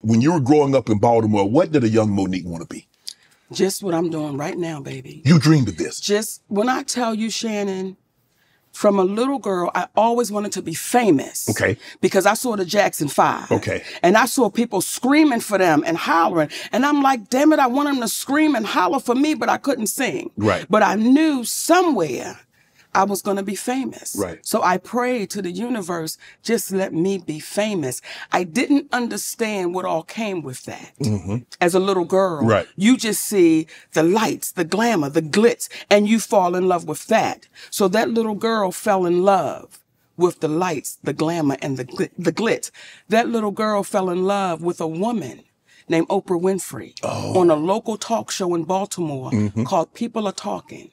When you were growing up in Baltimore, what did a young Monique want to be? Just what I'm doing right now, baby. You dreamed of this. Just when I tell you, Shannon, from a little girl, I always wanted to be famous. Okay. Because I saw the Jackson 5. Okay. And I saw people screaming for them and hollering. And I'm like, damn it, I want them to scream and holler for me, but I couldn't sing. Right. But I knew somewhere I was going to be famous. Right. So I prayed to the universe, just let me be famous. I didn't understand what all came with that. Mm-hmm. As a little girl, right. You just see the lights, the glamour, the glitz, and you fall in love with that. So that little girl fell in love with the lights, the glamour, and the glitz. That little girl fell in love with a woman named Oprah Winfrey on a local talk show in Baltimore called People Are Talking.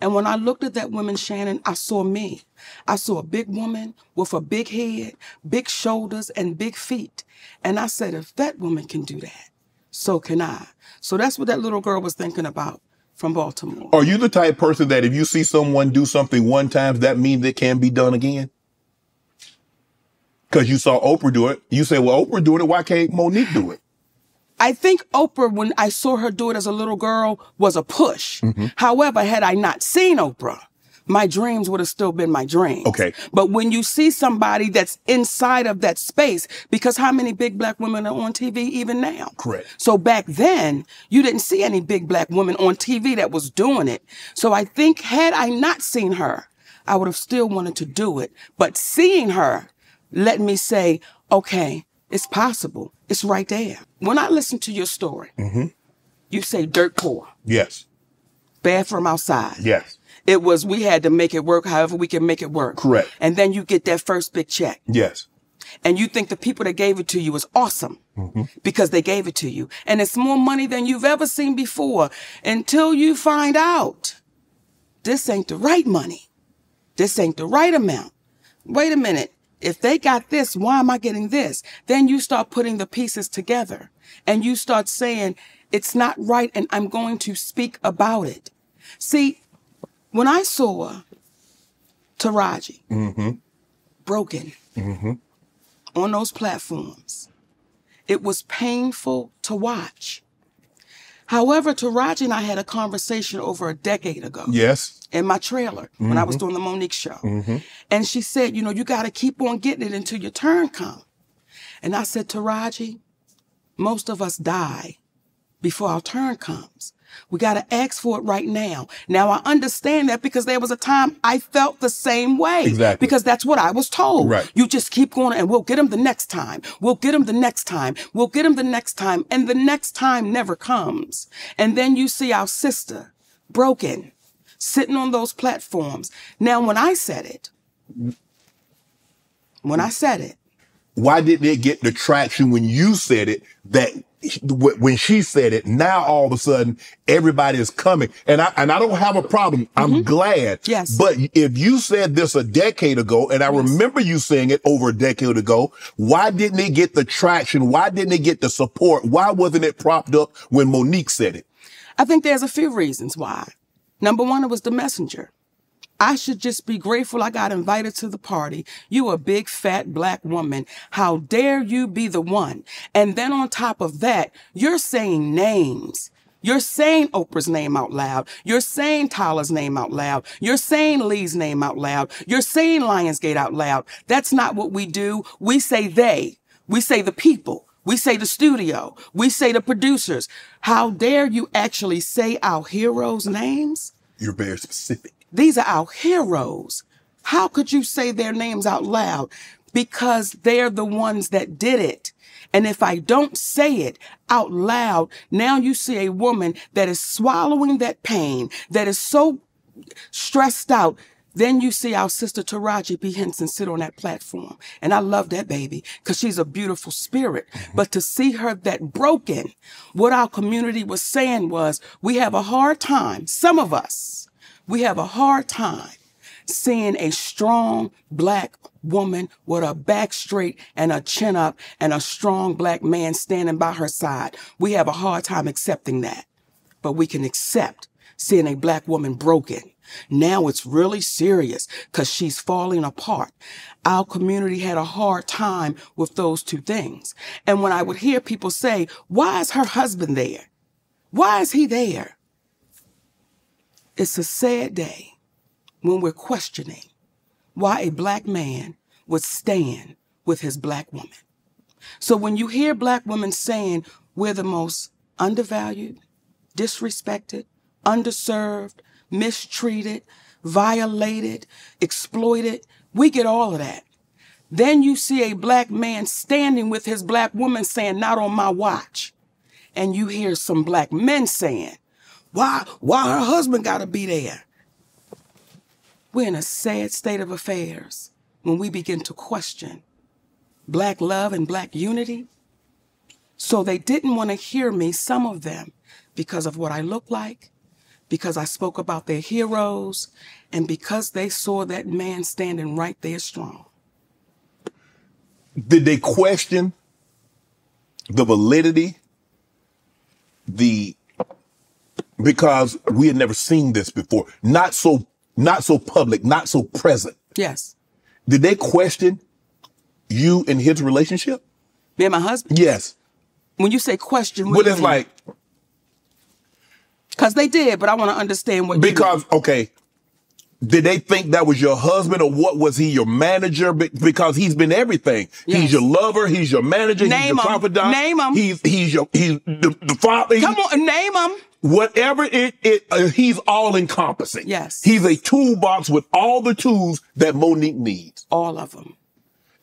And when I looked at that woman, Shannon, I saw me. I saw a big woman with a big head, big shoulders, and big feet. And I said, if that woman can do that, so can I. So that's what that little girl was thinking about from Baltimore. Are you the type of person that if you see someone do something one time, that means it can be done again? Because you saw Oprah do it. You say, well, Oprah doing it. Why can't Monique do it? I think Oprah, when I saw her do it as a little girl, was a push. Mm-hmm. However, had I not seen Oprah, my dreams would have still been my dreams. Okay. But when you see somebody that's inside of that space, because how many big black women are on TV even now? Correct. So back then, you didn't see any big black women on TV that was doing it. So I think had I not seen her, I would have still wanted to do it. But seeing her let me say, okay, it's possible. It's right there. When I listen to your story, you say dirt poor. Yes. Bathroom outside. Yes. It was, we had to make it work however we can make it work. Correct. And then you get that first big check. Yes. And you think the people that gave it to you is awesome because they gave it to you. And it's more money than you've ever seen before until you find out this ain't the right money. This ain't the right amount. Wait a minute. If they got this, why am I getting this? Then you start putting the pieces together and you start saying, it's not right and I'm going to speak about it. See, when I saw Taraji broken on those platforms, it was painful to watch. However, Taraji and I had a conversation over a decade ago. Yes. In my trailer when I was doing the Monique show. And she said, you know, you got to keep on getting it until your turn comes. And I said, Taraji, most of us die before our turn comes. We got to ask for it right now. Now, I understand that because there was a time I felt the same way. Exactly. Because that's what I was told. Right. You just keep going and we'll get them the next time. We'll get them the next time. We'll get them the next time. And the next time never comes. And then you see our sister broken, sitting on those platforms. Now, when I said it. Why didn't it get the traction when you said it that when she said it, now all of a sudden everybody is coming? And I don't have a problem. I'm glad. Yes. But if you said this a decade ago, and I remember you saying it over a decade ago, why didn't it get the traction? Why didn't it get the support? Why wasn't it propped up when Monique said it? I think there's a few reasons why. Number one, it was the messenger. I should just be grateful I got invited to the party. You a big, fat, black woman. How dare you be the one? And then on top of that, you're saying names. You're saying Oprah's name out loud. You're saying Tyler's name out loud. You're saying Lee's name out loud. You're saying Lionsgate out loud. That's not what we do. We say they. We say the people. We say the studio. We say the producers. How dare you actually say our heroes' names? You're very specific. These are our heroes. How could you say their names out loud? Because they're the ones that did it. And if I don't say it out loud, now you see a woman that is swallowing that pain, that is so stressed out. Then you see our sister Taraji P. Henson sit on that platform. And I love that baby because she's a beautiful spirit. But to see her that broken, what our community was saying was, we have a hard time, some of us, we have a hard time seeing a strong black woman with her back straight and her chin up and a strong black man standing by her side. We have a hard time accepting that, but we can accept seeing a black woman broken. Now it's really serious because she's falling apart. Our community had a hard time with those two things. And when I would hear people say, why is her husband there? Why is he there? It's a sad day when we're questioning why a black man would stand with his black woman. So when you hear black women saying we're the most undervalued, disrespected, underserved, mistreated, violated, exploited, we get all of that. Then you see a black man standing with his black woman saying, not on my watch. And you hear some black men saying, why her husband gotta be there? We're in a sad state of affairs when we begin to question black love and black unity. So they didn't want to hear me, some of them, because of what I look like, because I spoke about their heroes, and because they saw that man standing right there strong. Did they question the validity? Because we had never seen this before. Not so public, not so present. Yes. Did they question you and his relationship? Me and my husband? Yes. When you say question, what do you mean? Like, because they did, but I want to understand what. Because, okay, did they think that was your husband, or what, was he your manager? Because he's been everything. Yes. He's your lover. He's your manager. Name he's your confidant. Name him. He's the father. Come on, name him. Whatever he's all encompassing. Yes. He's a toolbox with all the tools that Monique needs. All of them.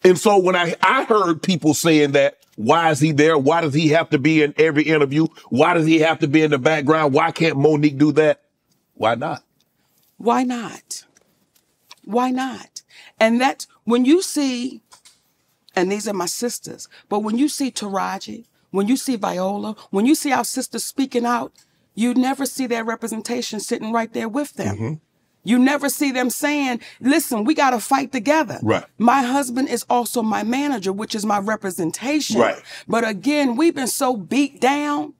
And so when I heard people saying that, why is he there? Why does he have to be in every interview? Why does he have to be in the background? Why can't Monique do that? Why not? Why not? Why not? And that's when you see, and these are my sisters, but when you see Taraji, when you see Viola, when you see our sisters speaking out, you never see their representation sitting right there with them. Mm-hmm. You never see them saying, listen, we got to fight together. Right. My husband is also my manager, which is my representation. Right. But again, we've been so beat down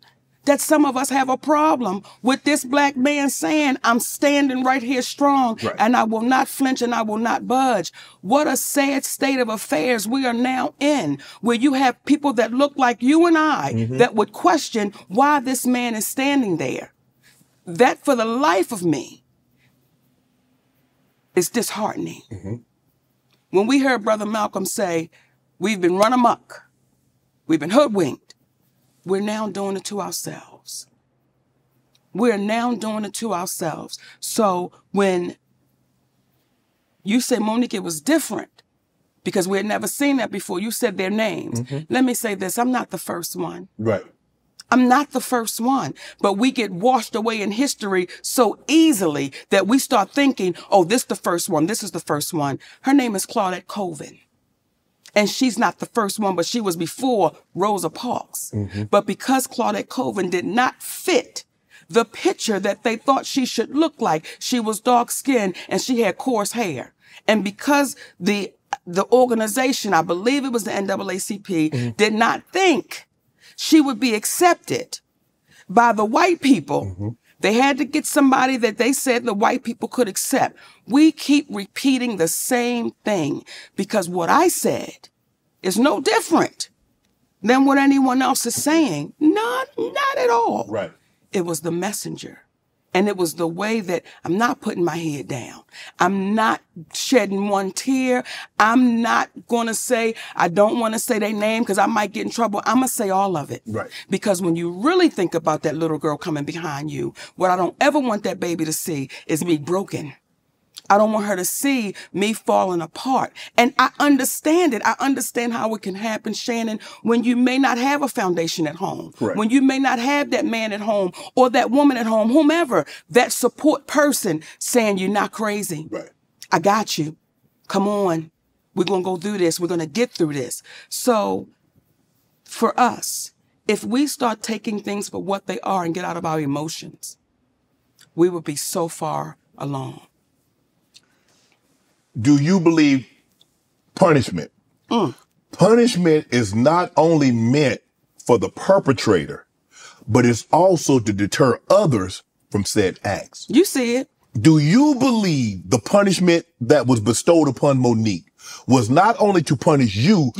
that some of us have a problem with this black man saying, I'm standing right here strong, right, and I will not flinch and I will not budge. What a sad state of affairs we are now in, where you have people that look like you and I, mm-hmm, that would question why this man is standing there. That, for the life of me, it's disheartening. Mm-hmm. When we heard Brother Malcolm say, we've been run amok, we've been hoodwinked, we're now doing it to ourselves. We're now doing it to ourselves. So when you say, Monique, it was different, because we had never seen that before. You said their names. Mm-hmm. Let me say this, I'm not the first one. Right. I'm not the first one, but we get washed away in history so easily that we start thinking, oh, this the first one. This is the first one. Her name is Claudette Colvin, and she's not the first one, but she was before Rosa Parks. Mm-hmm. But because Claudette Colvin did not fit the picture that they thought she should look like, she was dark skinned and she had coarse hair. And because the organization, I believe it was the NAACP, mm-hmm, did not think she would be accepted by the white people. Mm-hmm. They had to get somebody that they said the white people could accept. We keep repeating the same thing, because what I said is no different than what anyone else is saying. Not at all. Right. It was the messenger. And it was the way that I'm not putting my head down. I'm not shedding one tear. I'm not going to say, I don't want to say their name because I might get in trouble. I'm going to say all of it. Right. Because when you really think about that little girl coming behind you, what I don't ever want that baby to see is me broken. I don't want her to see me falling apart. And I understand it. I understand how it can happen, Shannon, when you may not have a foundation at home, right, when you may not have that man at home or that woman at home, whomever, that support person saying you're not crazy. Right. I got you. Come on. We're going to go through this. We're going to get through this. So for us, if we start taking things for what they are and get out of our emotions, we would be so far along. Do you believe punishment? Mm. Punishment is not only meant for the perpetrator, but it's also to deter others from said acts. You see it. Do you believe the punishment that was bestowed upon Monique was not only to punish you,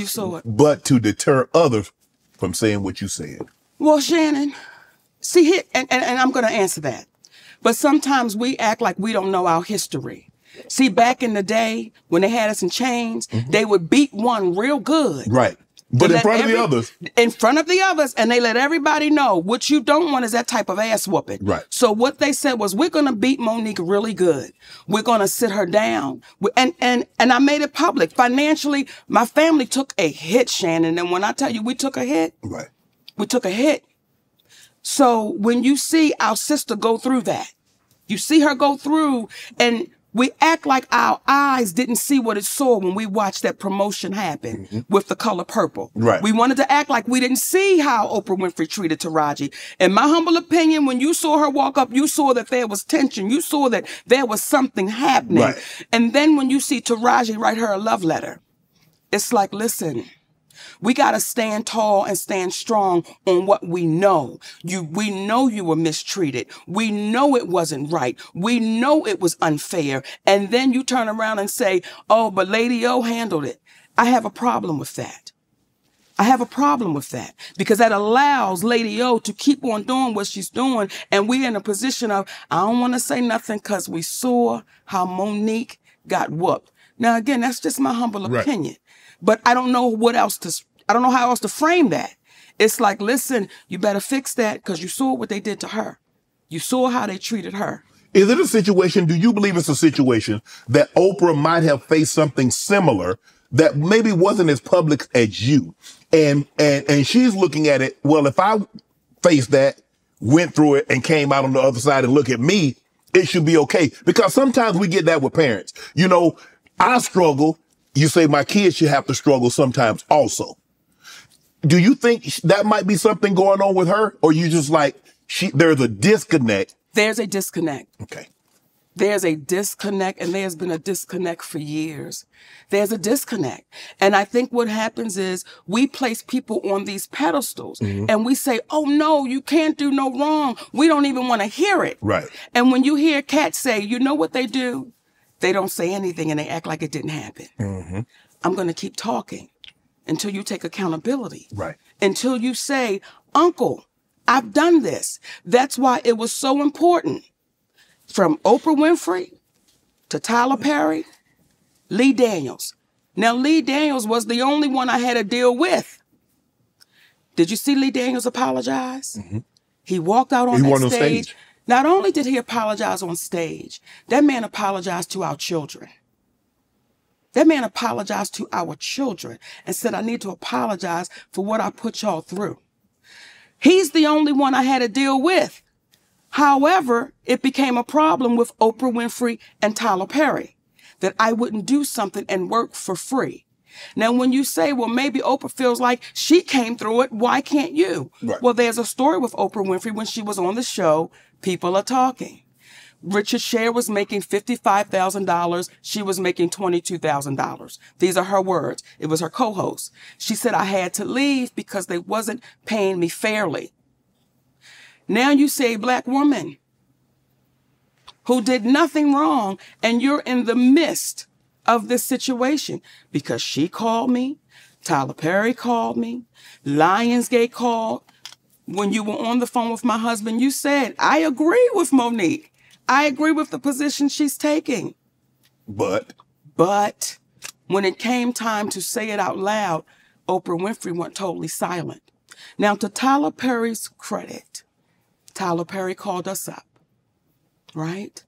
but to deter others from saying what you said? Well, Shannon, see here, and I'm going to answer that. But sometimes we act like we don't know our history. See, back in the day, when they had us in chains, they would beat one real good. Right. But in front of the others. In front of the others, and they let everybody know what you don't want is that type of ass whooping. Right. So what they said was, we're going to beat Monique really good. We're going to sit her down. And I made it public. Financially, my family took a hit, Shannon. And when I tell you we took a hit, right, we took a hit. So when you see our sister go through that, you see her go through, and we act like our eyes didn't see what it saw when we watched that promotion happen with The Color Purple. Right. We wanted to act like we didn't see how Oprah Winfrey treated Taraji. In my humble opinion, when you saw her walk up, you saw that there was tension. You saw that there was something happening. Right. And then when you see Taraji write her a love letter, it's like, listen, we got to stand tall and stand strong on what we know. We know you were mistreated. We know it wasn't right. We know it was unfair. And then you turn around and say, oh, but Lady O handled it. I have a problem with that. I have a problem with that because that allows Lady O to keep on doing what she's doing. And we're in a position of, I don't want to say nothing because we saw how Monique got whooped. Now, again, that's just my humble opinion. But I don't know what else to, I don't know how else to frame that. It's like, listen, you better fix that because you saw what they did to her. You saw how they treated her. Is it a situation, do you believe it's a situation that Oprah might have faced something similar that maybe wasn't as public as you? And she's looking at it, well, if I faced that, went through it and came out on the other side and look at me, it should be okay. Because sometimes we get that with parents. You know, I struggle. You say my kids should have to struggle sometimes also. Do you think that might be something going on with her? Or you just like, there's a disconnect? There's a disconnect. Okay. There's a disconnect, and there's been a disconnect for years. There's a disconnect. And I think what happens is we place people on these pedestals and we say, oh, no, you can't do no wrong. We don't even want to hear it. Right. And when you hear Kat say, you know what they do? They don't say anything and they act like it didn't happen. I'm going to keep talking until you take accountability. Right. Until you say, Uncle, I've done this. That's why it was so important. From Oprah Winfrey to Tyler Perry, Lee Daniels. Now, Lee Daniels was the only one I had to deal with. Did you see Lee Daniels apologize? He walked out on that stage. Not only did he apologize on stage, that man apologized to our children. That man apologized to our children and said, I need to apologize for what I put y'all through. He's the only one I had to deal with. However, it became a problem with Oprah Winfrey and Tyler Perry that I wouldn't do something and work for free. Now, when you say, well, maybe Oprah feels like she came through it, why can't you? Right. Well, there's a story with Oprah Winfrey when she was on the show, People Are Talking. Richard Sherr was making $55,000. She was making $22,000. These are her words. It was her co-host. She said, I had to leave because they wasn't paying me fairly. Now you say black woman who did nothing wrong, and you're in the midst of this situation because she called me, Tyler Perry called me, Lionsgate called. When you were on the phone with my husband, you said, I agree with Monique. I agree with the position she's taking. But when it came time to say it out loud, Oprah Winfrey went totally silent. Now, to Tyler Perry's credit, Tyler Perry called us up, right?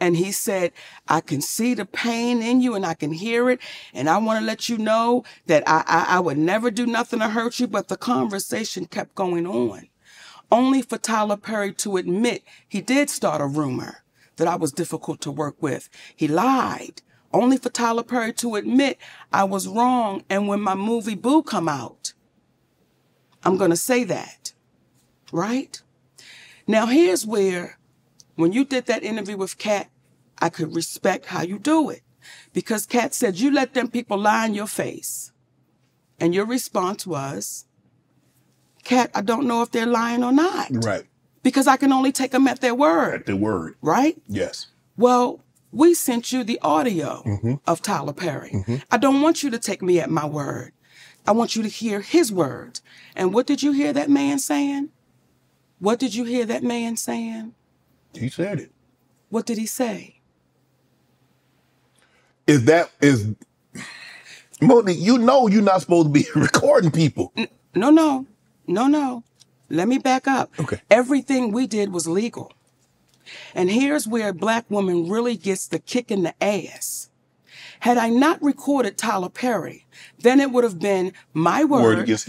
And he said, I can see the pain in you and I can hear it. And I want to let you know that I would never do nothing to hurt you. But the conversation kept going on, only for Tyler Perry to admit he did start a rumor that I was difficult to work with. He lied, only for Tyler Perry to admit I was wrong. And when my movie Boo come out, I'm going to say that, right? Now, here's where, when you did that interview with Kat, I could respect how you do it, because Kat said, you let them people lie in your face. And your response was, Kat, I don't know if they're lying or not. Right. because I can only take them at their word. At their word. Right? Yes. Well, we sent you the audio of Tyler Perry. I don't want you to take me at my word. I want you to hear his words. And what did you hear that man saying? What did you hear that man saying? He said it. What did he say? Is Monique, you know you're not supposed to be recording people. No, no. No, no. Let me back up. Okay. Everything we did was legal. And here's where a black woman really gets the kick in the ass. Had I not recorded Tyler Perry, then it would have been my word against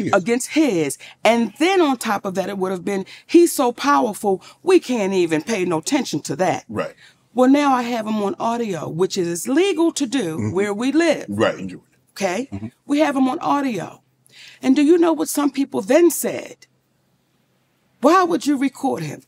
his. And then on top of that, it would have been, he's so powerful, we can't even pay no attention to that. Right. Well, now I have him on audio, which is legal to do where we live. Right. Okay? We have him on audio. And do you know what some people then said? Why would you record him?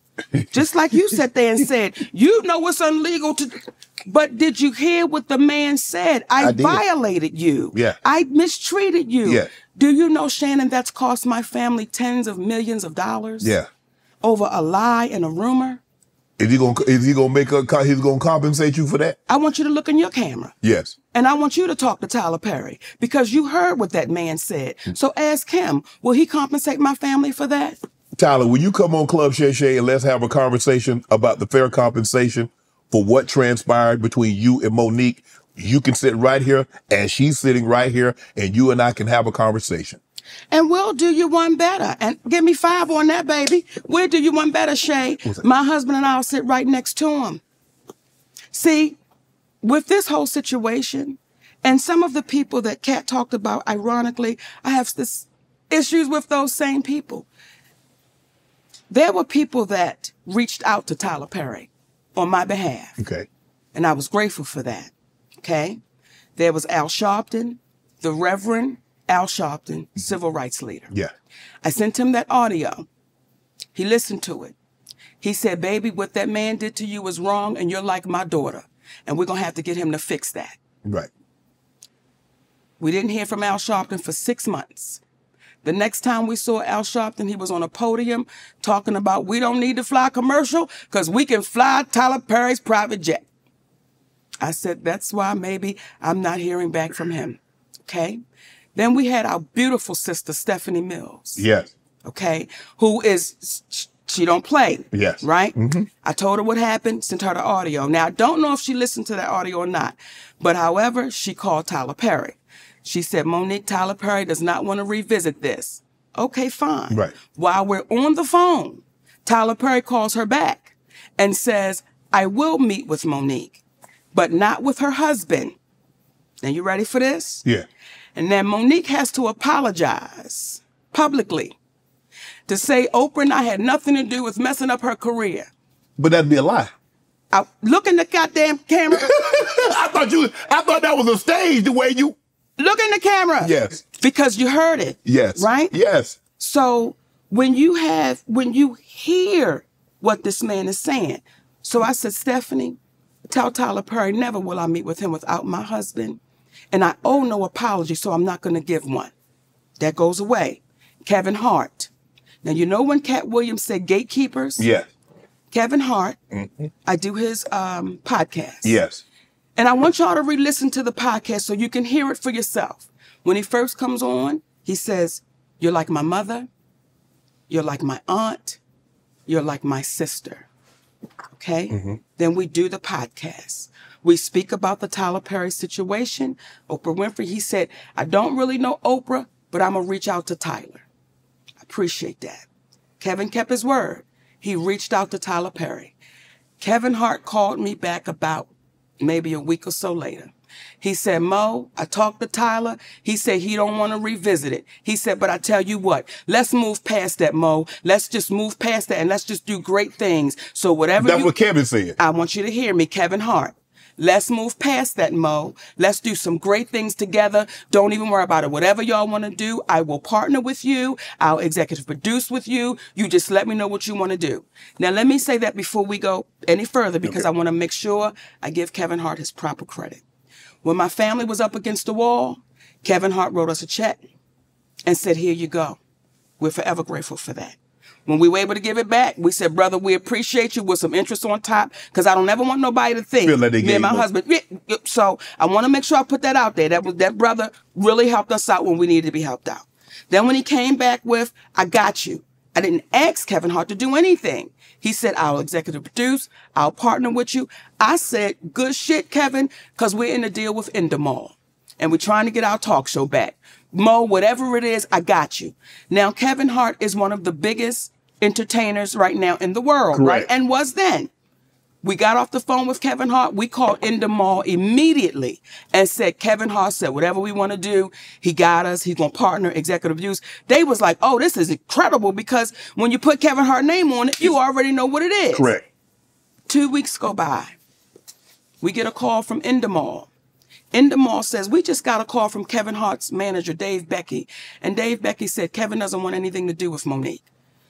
Just like you sat there and said, you know it's illegal to do. But did you hear what the man said? I violated you. Yeah. I mistreated you. Yeah. Do you know, Shannon, that's cost my family tens of millions of dollars? Yeah. Over a lie and a rumor? Is he gonna make a, he's gonna compensate you for that? I want you to look in your camera. Yes. And I want you to talk to Tyler Perry because you heard what that man said. So ask him, will he compensate my family for that? Tyler, will you come on Club Shay Shay and let's have a conversation about the fair compensation for what transpired between you and Monique? You can sit right here and she's sitting right here and you and I can have a conversation. And we'll do you one better. And give me 5 on that, baby. We'll do you one better, Shay. My husband and I'll sit right next to him. See, with this whole situation and some of the people that Kat talked about, ironically, I have this issues with those same people. There were people that reached out to Tyler Perry on my behalf. Okay. And I was grateful for that. Okay. There was Al Sharpton, the Reverend Al Sharpton, civil rights leader. Yeah. I sent him that audio. He listened to it. He said, baby, what that man did to you was wrong and you're like my daughter. And we're going to have to get him to fix that. Right. We didn't hear from Al Sharpton for 6 months. The next time we saw Al Sharpton, he was on a podium talking about we don't need to fly commercial because we can fly Tyler Perry's private jet. I said, that's why maybe I'm not hearing back from him. Okay. Then we had our beautiful sister, Stephanie Mills. Yes. Okay. Who is, she don't play. Yes. Right? I told her what happened, sent her the audio. Now, I don't know if she listened to that audio or not, but however, she called Tyler Perry. She said, Monique, Tyler Perry does not want to revisit this. Okay, fine. Right. While we're on the phone, Tyler Perry calls her back and says, I will meet with Monique, but not with her husband. Now, you ready for this? Yeah. And then Monique has to apologize publicly to say, Oprah and I had nothing to do with messing up her career. But that'd be a lie. Look in the goddamn camera. I thought that was a stage the way you... Look in the camera. Yes. Because you heard it. Yes. Right? Yes. So when you hear what this man is saying, so I said, Stephanie, tell Tyler Perry, never will I meet with him without my husband. And I owe no apology, so I'm not going to give one. That goes away. Kevin Hart. Now, you know when Kat Williams said gatekeepers? Yes. Kevin Hart. I do his podcast. Yes. And I want y'all to re-listen to the podcast so you can hear it for yourself. When he first comes on, he says, you're like my mother, you're like my aunt, you're like my sister. Okay? Then we do the podcast. We speak about the Tyler Perry situation. Oprah Winfrey, he said, I don't really know Oprah, but I'm going to reach out to Tyler. I appreciate that. Kevin kept his word. He reached out to Tyler Perry. Kevin Hart called me back about maybe a week or so later. He said, Mo, I talked to Tyler. He said he don't want to revisit it. He said, but I tell you what, let's move past that, Mo. Let's just move past that and let's just do great things. So whatever that's what Kevin said. I want you to hear me, Kevin Hart. Let's move past that, Mo. Let's do some great things together. Don't even worry about it. Whatever y'all want to do, I will partner with you. I'll executive produce with you. You just let me know what you want to do. Now, let me say that before we go any further, because I want to make sure I give Kevin Hart his proper credit. When my family was up against the wall, Kevin Hart wrote us a check and said, here you go. We're forever grateful for that. When we were able to give it back, we said, brother, we appreciate you with some interest on top, because I don't ever want nobody to think like me and my husband. So I want to make sure I put that out there. That brother really helped us out when we needed to be helped out. Then when he came back with, I got you. I didn't ask Kevin Hart to do anything. He said, I'll executive produce. I'll partner with you. I said, good shit, Kevin, because we're in a deal with Endemol. And we're trying to get our talk show back. Mo, whatever it is, I got you. Now, Kevin Hart is one of the biggest entertainers right now in the world, right? And was then. We got off the phone with Kevin Hart. We called Endemol immediately and said, Kevin Hart said, whatever we want to do, he got us. He's going to partner executive use. They was like, oh, this is incredible, because when you put Kevin Hart's name on it, you already know what it is. Correct. 2 weeks go by. We get a call from Endemol. Endemol says, we just got a call from Kevin Hart's manager, Dave Becky. And Dave Becky said, Kevin doesn't want anything to do with Monique.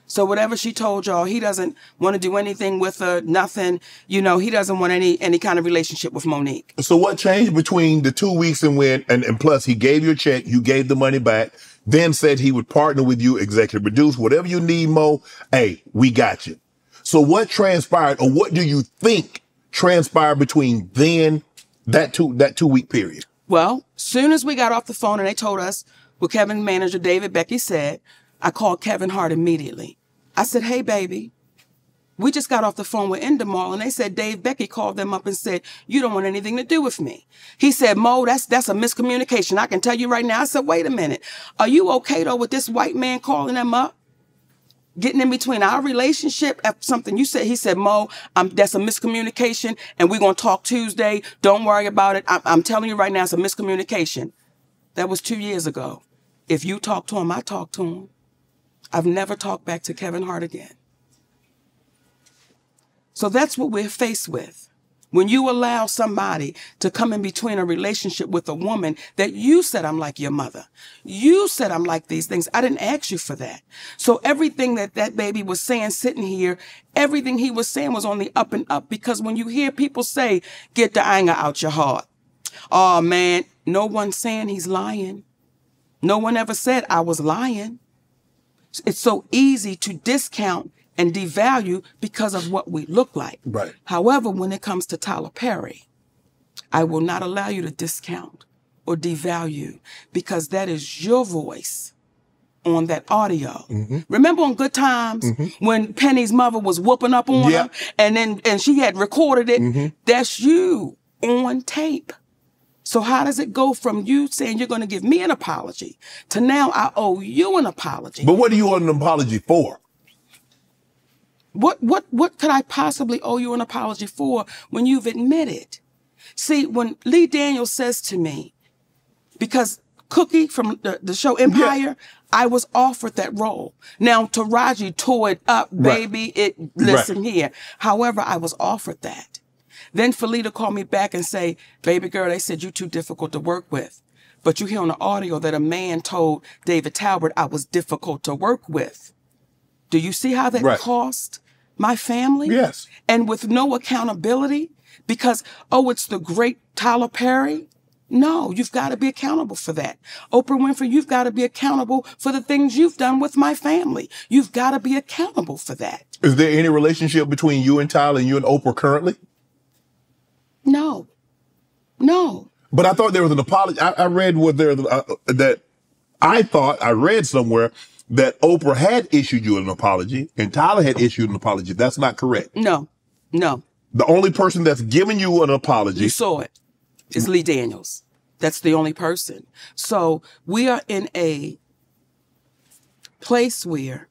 So whatever she told y'all, he doesn't want to do anything with her, nothing. You know, he doesn't want any kind of relationship with Monique. So what changed between the 2 weeks and when, and plus he gave you a check, you gave the money back, then said he would partner with you, executive produce, whatever you need, Mo, hey, we got you. So what transpired, or what do you think transpired between then, that two-week period? Well, soon as we got off the phone and they told us what Kevin's manager, David Becky, said, I called Kevin Hart immediately. I said, hey, baby, we just got off the phone with Endemol, and they said Dave Becky called them up and said, you don't want anything to do with me. He said, Mo, that's a miscommunication. I can tell you right now. I said, wait a minute. Are you okay, though, with this white man calling them up? Getting in between our relationship, something you said. He said, Mo, that's a miscommunication, and we're going to talk Tuesday. Don't worry about it. I'm telling you right now, it's a miscommunication. That was 2 years ago. If you talk to him, I talk to him. I've never talked back to Kevin Hart again. So that's what we're faced with. When you allow somebody to come in between a relationship with a woman that you said, I'm like your mother. You said, I'm like these things. I didn't ask you for that. So everything that baby was saying sitting here, everything he was saying was on the up and up. Because when you hear people say, get the anger out your heart. Oh, man, no one's saying he's lying. No one ever said I was lying. It's so easy to discount and devalue because of what we look like. Right. However, when it comes to Tyler Perry, I will not allow you to discount or devalue, because that is your voice on that audio. Mm-hmm. Remember on Good Times, mm-hmm, when Penny's mother was whooping up on her, and she had recorded it? Mm-hmm. That's you on tape. So how does it go from you saying you're going to give me an apology to now I owe you an apology? But what do you owe an apology for? What could I possibly owe you an apology for when you've admitted? See, when Lee Daniels says to me, because Cookie from the show Empire, I was offered that role. Now, Taraji tore it up, baby. Right. Listen here. However, I was offered that. Then Felita called me back and say, baby girl, they said you're too difficult to work with. But you hear on the audio that a man told David Talbert I was difficult to work with. Do you see how that cost my family? Yes. And with no accountability, because, oh, it's the great Tyler Perry. No, you've got to be accountable for that. Oprah Winfrey, you've got to be accountable for the things you've done with my family. You've got to be accountable for that. Is there any relationship between you and Tyler and you and Oprah currently? No, no. But I thought there was an apology. I read what there that I thought I read somewhere that Oprah had issued you an apology and Tyler had issued an apology. That's not correct. No, no. The only person that's given you an apology, you saw it, is Lee Daniels. That's the only person. So we are in a place where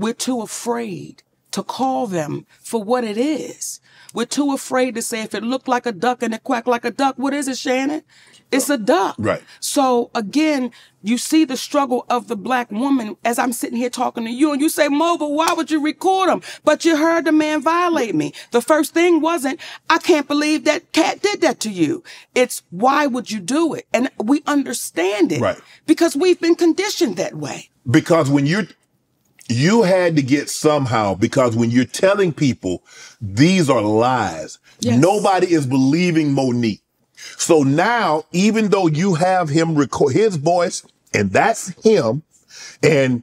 we're too afraid to call them for what it is. We're too afraid to say, if it looked like a duck and it quacked like a duck, what is it, Shannon? It's a duck. Right. So again, you see the struggle of the black woman as I'm sitting here talking to you, and you say, Mo, but why would you record him? But you heard the man violate me. The first thing wasn't, I can't believe that Kat did that to you. It's, why would you do it? And we understand it. Right. Because we've been conditioned that way. Because when you're... You had to get somehow, because when you're telling people these are lies, nobody is believing Monique. So now, even though you have him record his voice, and that's him, and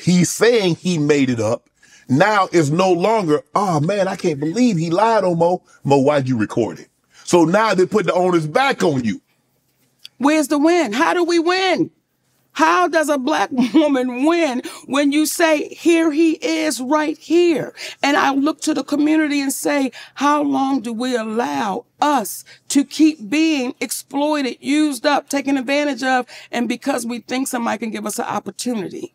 He's saying he made it up. Now it's no longer, oh man, I can't believe he lied on Mo. Mo, why'd you record it? So now they put the onus back on you. Where's the win? How do we win? How does a black woman win when you say, here he is right here? And I look to the community and say, how long do we allow us to keep being exploited, used up, taken advantage of? And because we think somebody can give us an opportunity,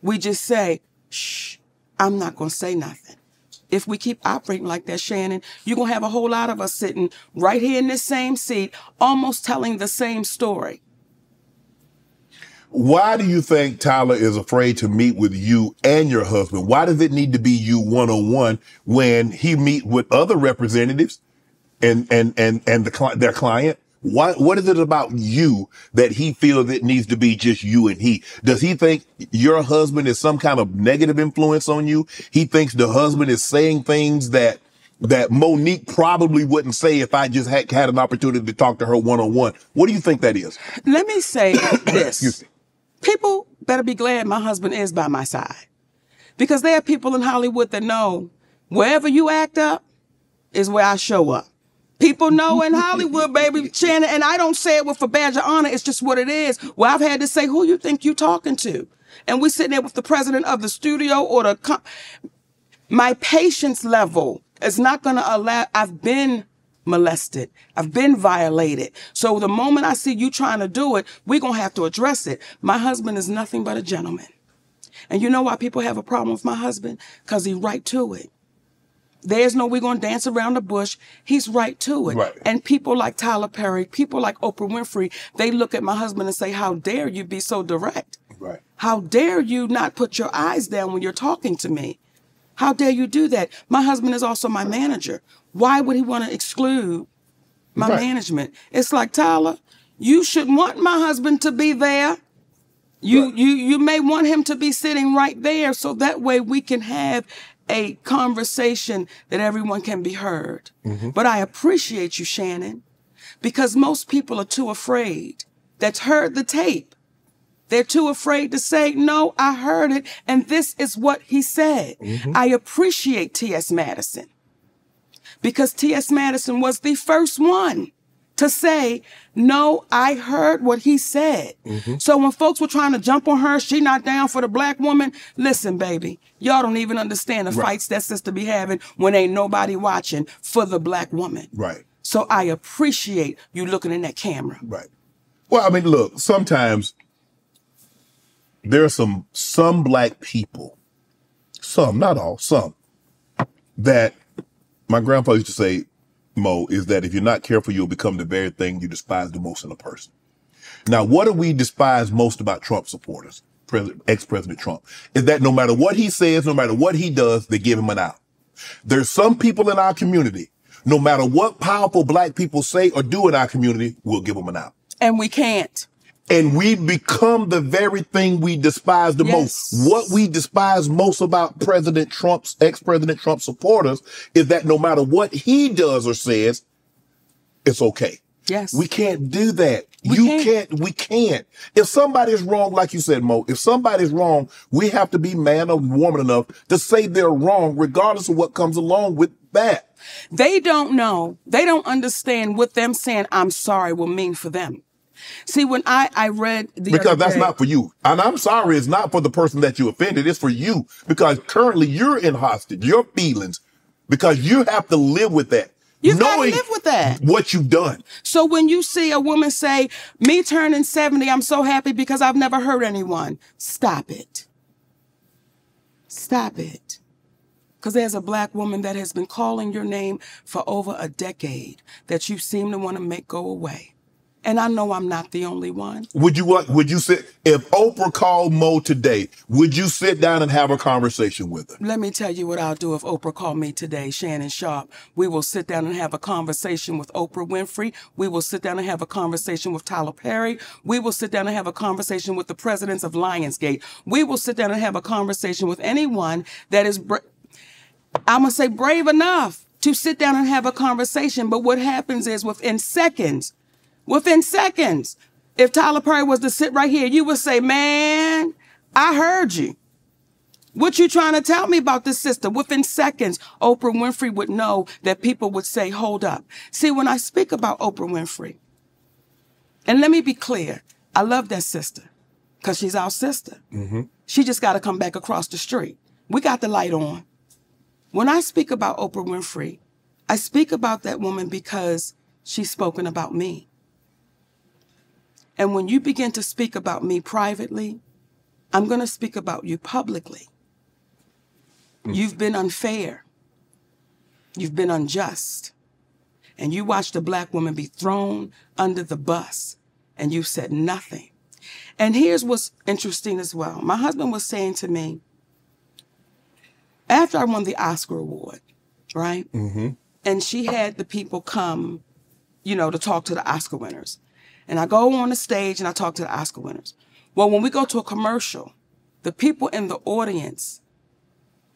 we just say, shh, I'm not going to say nothing. If we keep operating like that, Shannon, you're going to have a whole lot of us sitting right here in this same seat, almost telling the same story. Why do you think Tyler is afraid to meet with you and your husband? Why does it need to be you one-on-one when he meet with other representatives and their client? Why? What is it about you that he feels it needs to be just you and he? Does he think your husband is some kind of negative influence on you? He thinks the husband is saying things that Monique probably wouldn't say if I just had an opportunity to talk to her one-on-one. What do you think that is? Let me say this. People better be glad my husband is by my side, because there are people in Hollywood that know wherever you act up is where I show up. People know in Hollywood, baby, Shannon, and I don't say it with a badge of honor. It's just what it is. Well, I've had to say, who you think you talking to? And we sitting there with the president of the studio or the... My patience level is not going to allow... I've been molested. I've been violated. So the moment I see you trying to do it, we're going to have to address it. My husband is nothing but a gentleman. And you know why people have a problem with my husband? Because he right to it. There's no, we're going to dance around the bush. He's right to it. Right. And people like Tyler Perry, people like Oprah Winfrey, they look at my husband and say, how dare you be so direct? Right. How dare you not put your eyes down when you're talking to me? How dare you do that? My husband is also my manager. Why would he want to exclude my management? It's like, Tyler, you should want my husband to be there. You may want him to be sitting right there so that way we can have a conversation that everyone can be heard. Mm-hmm. But I appreciate you, Shannon, because most people are too afraid. That's heard the tape. They're too afraid to say, no, I heard it, and this is what he said. Mm-hmm. I appreciate T.S. Madison, because T.S. Madison was the first one to say, no, I heard what he said. Mm-hmm. So when folks were trying to jump on her, she not down for the black woman. Listen, baby, y'all don't even understand the fights that sister be having when ain't nobody watching for the black woman. Right. So I appreciate you looking in that camera. Right. Well, I mean, look, sometimes there are some black people, some, not all, some, that my grandfather used to say, Mo, is that if you're not careful, you'll become the very thing you despise the most in a person. Now, what do we despise most about Trump supporters, ex-President Trump, is that no matter what he says, no matter what he does, they give him an out. There's some people in our community, no matter what powerful black people say or do in our community, we'll give them an out. And we can't. And we become the very thing we despise the most. What we despise most about President Trump's, ex-President Trump supporters is that no matter what he does or says, it's okay. Yes. We can't do that. We can't. If somebody's wrong, like you said, Mo, if somebody's wrong, we have to be man or woman enough to say they're wrong, regardless of what comes along with that. They don't know. They don't understand what them saying, I'm sorry, will mean for them. See, when I read the because that's not for you. And I'm sorry, it's not for the person that you offended. It's for you, because currently you're in hostage, your feelings, because you have to live with that. You've got to live with that. What you've done. So when you see a woman say, me turning 70, I'm so happy because I've never hurt anyone. Stop it. Stop it. Because there's a black woman that has been calling your name for over a decade that you seem to want to make go away. And I know I'm not the only one. Would you sit, if Oprah called Mo today, would you sit down and have a conversation with her? Let me tell you what I'll do if Oprah called me today, Shannon Sharp. We will sit down and have a conversation with Oprah Winfrey. We will sit down and have a conversation with Tyler Perry. We will sit down and have a conversation with the presidents of Lionsgate. We will sit down and have a conversation with anyone that is, I'm going to say, brave enough to sit down and have a conversation. But what happens is within seconds, if Tyler Perry was to sit right here, you would say, man, I heard you. What you trying to tell me about this sister? Within seconds, Oprah Winfrey would know that people would say, hold up. See, when I speak about Oprah Winfrey, and let me be clear, I love that sister because she's our sister. Mm-hmm. She just got to come back across the street. We got the light on. When I speak about Oprah Winfrey, I speak about that woman because she's spoken about me. And when you begin to speak about me privately, I'm going to speak about you publicly. You've been unfair. You've been unjust. And you watched a black woman be thrown under the bus, and you said nothing. And here's what's interesting as well. My husband was saying to me, after I won the Oscar award, right? Mm-hmm. And she had the people come, you know, to talk to the Oscar winners. And I go on the stage and I talk to the Oscar winners. Well, when we go to a commercial, the people in the audience,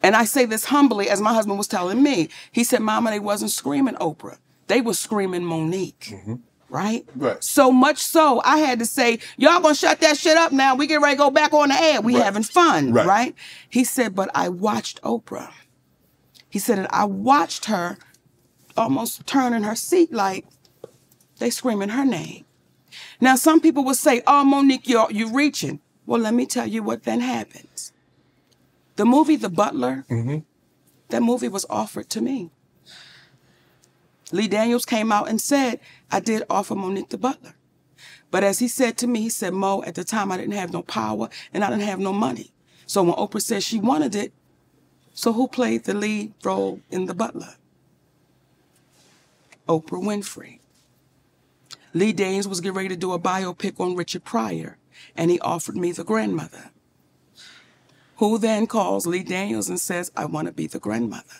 and I say this humbly, as my husband was telling me, he said, Mama, they wasn't screaming Oprah. They were screaming Monique, mm-hmm. right? Right? So much so, I had to say, y'all gonna shut that shit up now. We get ready to go back on the air. We right. having fun, right. right? He said, but I watched Oprah. He said that I watched her almost turn in her seat like they screaming her name. Now, some people will say, oh, Monique, you're reaching. Well, let me tell you what then happens. The movie The Butler, mm-hmm. that movie was offered to me. Lee Daniels came out and said, I did offer Monique the Butler. But as he said to me, he said, Mo, at the time I didn't have no power and I didn't have no money. So when Oprah said she wanted it, so who played the lead role in The Butler? Oprah Winfrey. Lee Daniels was getting ready to do a biopic on Richard Pryor, and he offered me the grandmother. Who then calls Lee Daniels and says, I want to be the grandmother.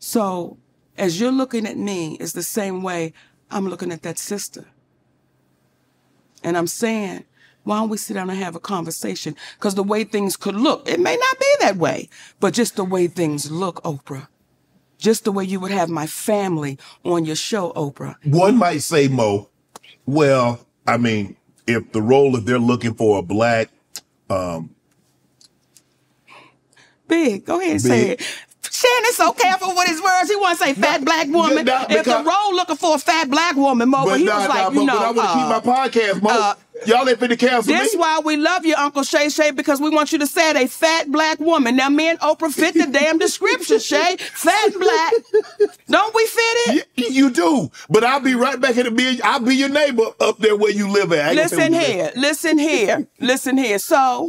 So as you're looking at me, it's the same way I'm looking at that sister. And I'm saying, why don't we sit down and have a conversation? Because the way things could look, it may not be that way, but just the way things look, Oprah. Just the way you would have my family on your show, Oprah. One might say, Mo, well, I mean, if the role, if they're looking for a black... big, go ahead and say it. Shannon so careful with his words. He want to say fat black woman. If the role looking for a fat black woman, Mo, but he was like, you know. But I want to keep my podcast, Mo. Y'all ain't finna cancel me. This why we love you, Uncle Shay Shay, because we want you to say it, a fat black woman. Now, me and Oprah fit the damn description, Shay. Fat black. Don't we fit it? You do. But I'll be right back here. I'll be your neighbor up there where you live at. Listen here. Listen here. Listen here. So,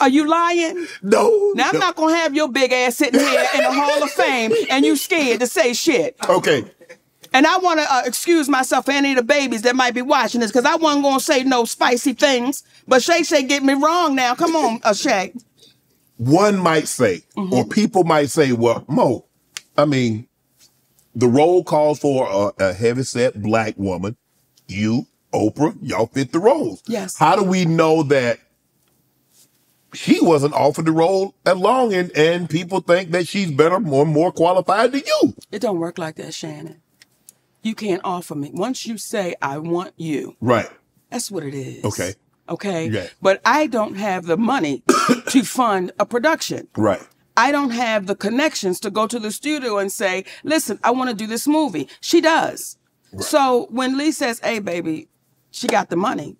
are you lying? No. Now, I'm not going to have your big ass sitting here in the Hall of Fame and you scared to say shit. Okay. And I want to excuse myself for any of the babies that might be watching this, because I wasn't going to say no spicy things. But Shay Shay get me wrong now. Come on, Shay. One might say, mm-hmm. or people might say, well, Mo, I mean, the role calls for a heavyset black woman. You, Oprah, y'all fit the roles. Yes. How do we know that she wasn't offered the role at long and people think that she's better, more qualified than you? It don't work like that, Shannon. You can't offer me. Once you say, I want you. Right. That's what it is. Okay. Okay. Yeah. But I don't have the money to fund a production. Right. I don't have the connections to go to the studio and say, listen, I want to do this movie. She does. Right. So when Lee says, hey, baby, she got the money,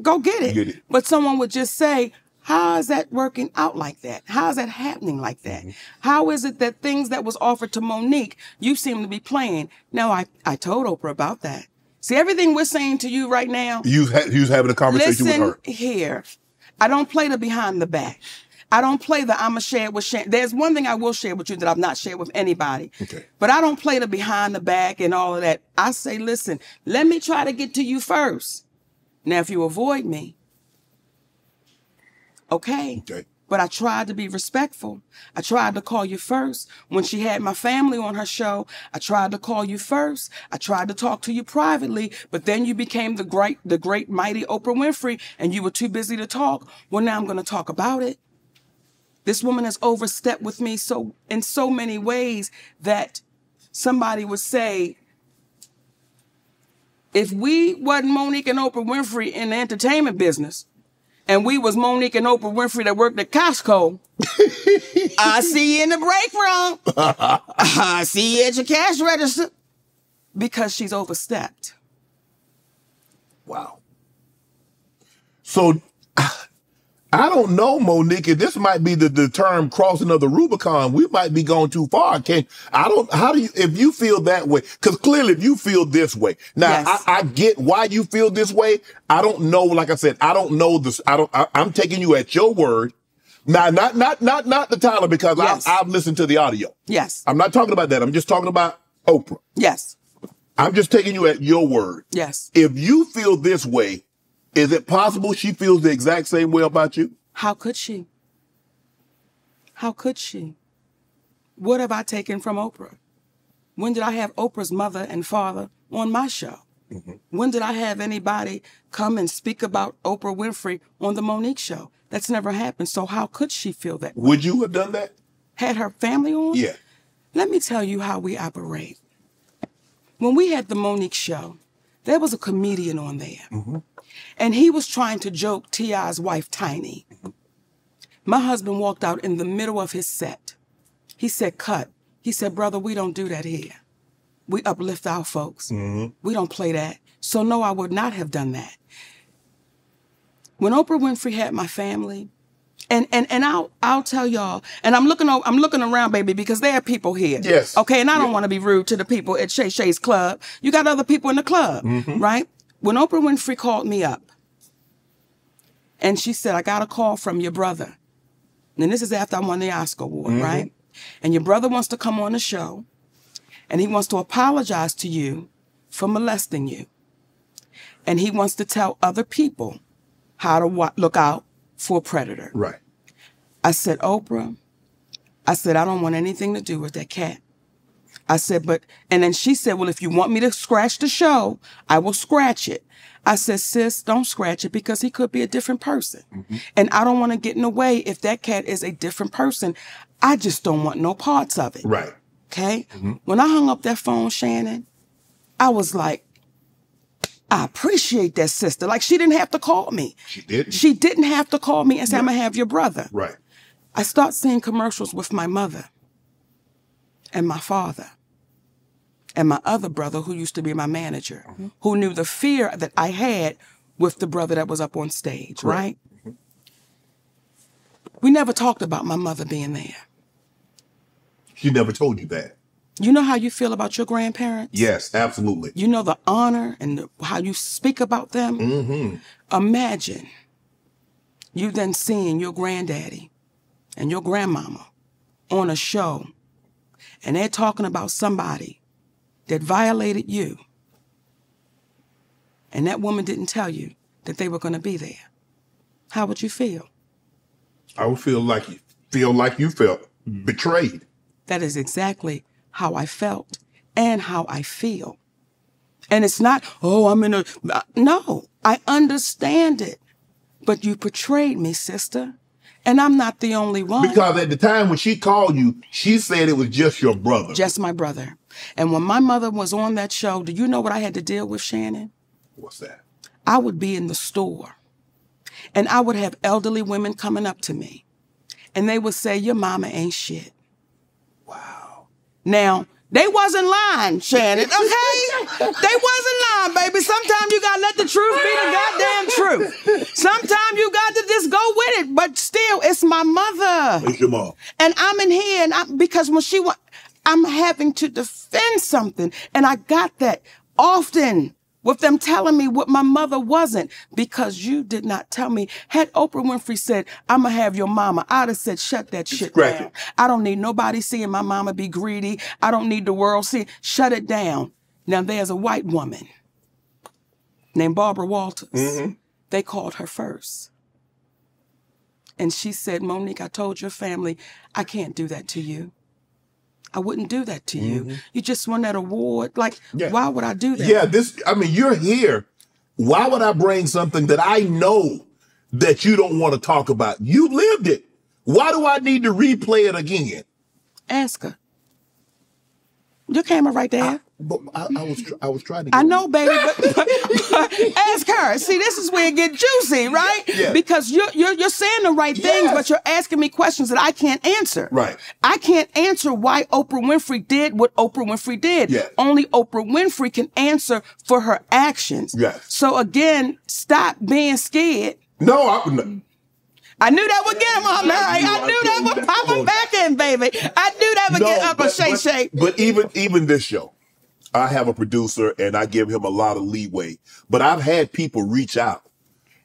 go get it. But someone would just say, how is that working out like that? How is that happening like that? Mm-hmm. How is it that things that was offered to Monique, you seem to be playing? Now, I told Oprah about that. See, everything we're saying to you right now. You're having a conversation with her. Listen here. I don't play the behind the back. I don't play the I'ma share with Shannon. There's one thing I will share with you that I've not shared with anybody. Okay. But I don't play the behind the back and all of that. I say, listen, let me try to get to you first. Now, if you avoid me, okay. Okay. But I tried to be respectful. I tried to call you first. When she had my family on her show, I tried to call you first. I tried to talk to you privately, but then you became the great, mighty Oprah Winfrey, and you were too busy to talk. Well, now I'm going to talk about it. This woman has overstepped with me so in so many ways that somebody would say, if we wasn't Monique and Oprah Winfrey in the entertainment business, and we was Monique and Oprah Winfrey that worked at Costco. I see you in the break room. I see you at your cash register. Because she's overstepped. Wow. So, I don't know, Monique. This might be the term crossing of the Rubicon. We might be going too far. How do you, if you feel that way? Because clearly if you feel this way. Now, yes. I get why you feel this way. I don't know. Like I said, I don't know this. I'm taking you at your word. Now, not the Tyler, because yes. I've listened to the audio. Yes. I'm not talking about that. I'm just talking about Oprah. Yes. I'm just taking you at your word. Yes. If you feel this way, is it possible she feels the exact same way about you? How could she? How could she? What have I taken from Oprah? When did I have Oprah's mother and father on my show? Mm-hmm. When did I have anybody come and speak about Oprah Winfrey on the Monique show? That's never happened. So how could she feel that way? Would you have done that? Had her family on? Yeah. Let me tell you how we operate. When we had the Monique show, there was a comedian on there. Mm-hmm. And he was trying to joke T.I.'s wife, Tiny. My husband walked out in the middle of his set. He said, cut. He said, brother, we don't do that here. We uplift our folks. Mm-hmm. We don't play that. So no, I would not have done that. When Oprah Winfrey had my family, and I'll tell y'all, and I'm looking around, baby, because there are people here. Yes. Okay, and I don't want to be rude to the people at Shay Shay's club. You got other people in the club, mm-hmm. right? When Oprah Winfrey called me up and she said, I got a call from your brother. And this is after I won the Oscar award, mm-hmm. right? And your brother wants to come on the show and he wants to apologize to you for molesting you. And he wants to tell other people how to look out for a predator. Right. I said, Oprah, I said, I don't want anything to do with that cat. I said, but, and then she said, well, if you want me to scratch the show, I will scratch it. I said, sis, don't scratch it because he could be a different person. Mm-hmm. And I don't want to get in the way if that cat is a different person. I just don't want no parts of it. Right. Okay. Mm-hmm. When I hung up that phone, Shannon, I was like, I appreciate that sister. Like she didn't have to call me. She didn't. She didn't have to call me and say, I'm going to have your brother. Right. I start seeing commercials with my mother and my father. And my other brother, who used to be my manager, mm-hmm. who knew the fear that I had with the brother that was up on stage, right? Mm-hmm. We never talked about my mother being there. She never told you that. You know how you feel about your grandparents? Yes, absolutely. You know the honor and how you speak about them? Mm-hmm. Imagine you then seeing your granddaddy and your grandmama on a show, and they're talking about somebody that violated you, and that woman didn't tell you that they were going to be there. How would you feel? I would feel like you felt betrayed. That is exactly how I felt and how I feel. And it's not, oh, I'm in a, no, I understand it. But you betrayed me, sister. And I'm not the only one. Because at the time when she called you, she said it was just your brother. Just my brother. And when my mother was on that show, do you know what I had to deal with, Shannon? What's that? I would be in the store and I would have elderly women coming up to me and they would say, your mama ain't shit. Wow. Now, they wasn't lying, Shannon, okay? They wasn't lying, baby. Sometimes you gotta let the truth be the goddamn truth. Sometimes you got to just go with it, but still, it's my mother. It's your mom. And I'm in here, and because when she was, I'm having to defend something, and I got that often with them telling me what my mother wasn't, because you did not tell me. Had Oprah Winfrey said, I'm going to have your mama, I'd have said, shut that shit down. I don't need nobody seeing my mama be greedy. I don't need the world seeing. Shut it down. Now, there's a white woman named Barbara Walters. Mm-hmm. They called her first. And she said, Monique, I told your family, I can't do that to you. I wouldn't do that to you. Mm-hmm. You just won that award. Like, why would I do that? Yeah, I mean, you're here. Why would I bring something that I know that you don't want to talk about? You lived it. Why do I need to replay it again? Ask her. Your camera right there. But I was trying to get I know, baby, but Ask her. See, this is where it gets juicy, right? Yeah. Because you're saying the right things, yes. but you're asking me questions that I can't answer. Right. I can't answer why Oprah Winfrey did what Oprah Winfrey did. Yeah. Only Oprah Winfrey can answer for her actions. Yes. So again, stop being scared. No, I wouldn't. I knew that would get him up, Mary. I knew that would pop him back in, baby. I knew that would get up a Shay Shay. But even this show, I have a producer and I give him a lot of leeway. But I've had people reach out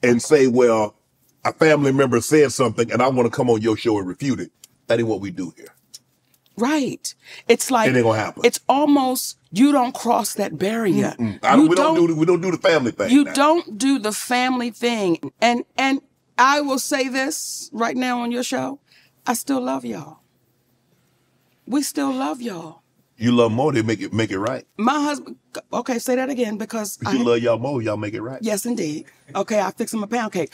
and say, well, a family member said something and I want to come on your show and refute it. That ain't what we do here. Right. It's like, it ain't gonna happen. It's almost, you don't cross that barrier. Mm-mm. We don't do the family thing. You don't do the family thing. And I will say this right now on your show. I still love y'all. We still love y'all. You love more, they make it right. My husband, okay, say that again because you love y'all more, y'all make it right. Yes, indeed. Okay, I fix him a pound cake.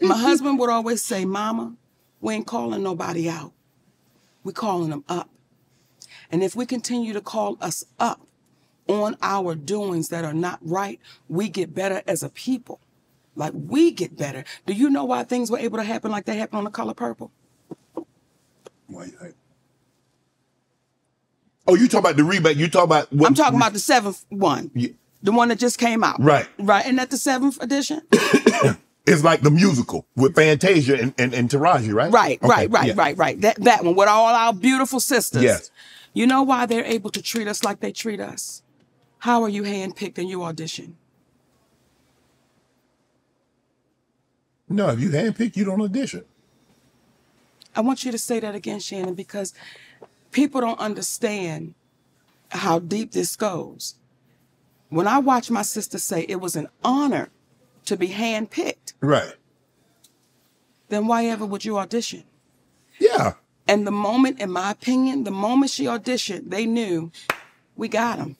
my husband would always say, Mama, we ain't calling nobody out. We're calling them up. And if we continue to call us up on our doings that are not right, we get better as a people. Like, we get better. Do you know why things were able to happen like they happened on The Color Purple? Why you hate? Oh, you talking about the remake? You talking about what? I'm talking about the 7th one, yeah. The one that just came out. Right, right. Isn't that the 7th edition? It's like the musical with Fantasia and Taraji, right? Right, okay. right. That one with all our beautiful sisters. Yes. You know why they're able to treat us like they treat us? How are you handpicked and you audition? No, if you handpick, you don't audition. I want you to say that again, Shannon, because people don't understand how deep this goes. When I watched my sister say it was an honor to be handpicked. Right. Then why ever would you audition? Yeah. And the moment, in my opinion, the moment she auditioned, they knew we got him.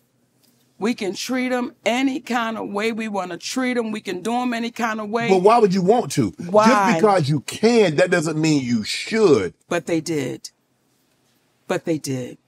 We can treat them any kind of way we want to treat them. We can do them any kind of way. But why would you want to? Why? Just because you can, that doesn't mean you should. But they did. But they did.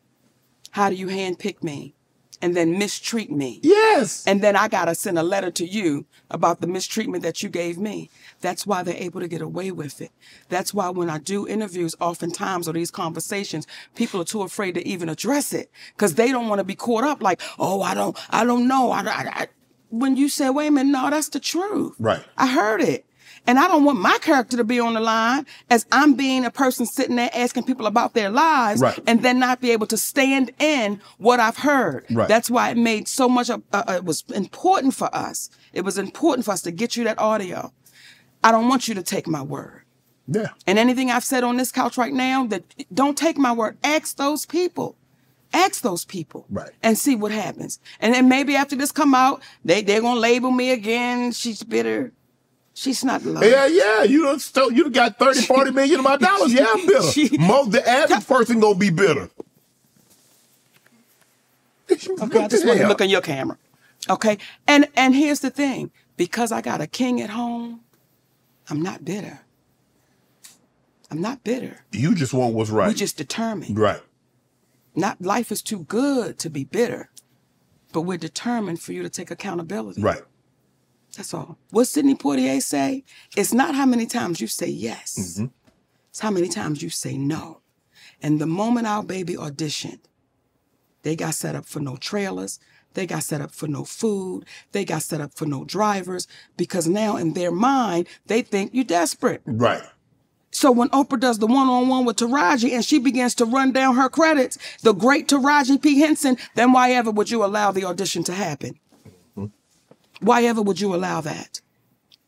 How do you handpick me and then mistreat me? Yes. And then I got to send a letter to you about the mistreatment that you gave me. That's why they're able to get away with it. That's why when I do interviews, oftentimes, or these conversations, people are too afraid to even address it because they don't want to be caught up like, oh, I don't know. When you say, wait a minute, no, that's the truth. Right. I heard it. And I don't want my character to be on the line as I'm being a person sitting there asking people about their lives and then not be able to stand in what I've heard. Right. That's why it made so much of, it was important for us. It was important for us to get you that audio. I don't want you to take my word. Yeah. And anything I've said on this couch right now, that don't take my word. Ask those people. Ask those people and see what happens. And then maybe after this come out, they're going to label me again. She's bitter. She's not loved. Yeah, yeah. You got 30, 40 million of my dollars. Yeah, I'm bitter. The average person going to be bitter. Okay, I just want to look on your camera. Okay? And here's the thing. Because I got a king at home, I'm not bitter. I'm not bitter. You just want what's right. We just determined. Right. Life is too good to be bitter, but we're determined for you to take accountability. Right. That's all. What Sidney Poitier say, it's not how many times you say yes. Mm-hmm. It's how many times you say no. And the moment our baby auditioned, they got set up for no trailers. They got set up for no food. They got set up for no drivers. Because now in their mind, they think you're desperate. Right. So when Oprah does the one-on-one with Taraji and she begins to run down her credits, the great Taraji P. Henson, then why ever would you allow the audition to happen? Why ever would you allow that?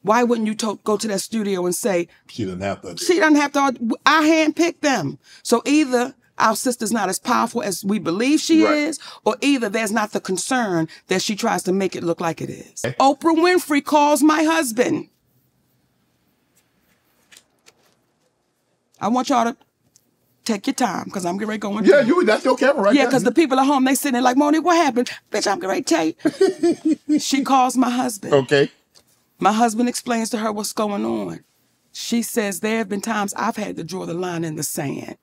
Why wouldn't you go to that studio and say, she doesn't have to. She doesn't have to. I handpicked them. So either our sister's not as powerful as we believe she is, or either there's not the concern that she tries to make it look like it is. Oprah Winfrey calls my husband. I want y'all to take your time because I'm getting ready going. Yeah, that's your camera right now. Yeah, because the people at home, they sitting there like, Monique, what happened? Bitch, I'm getting ready to tell you. She calls my husband. Okay. My husband explains to her what's going on. She says, there have been times I've had to draw the line in the sand.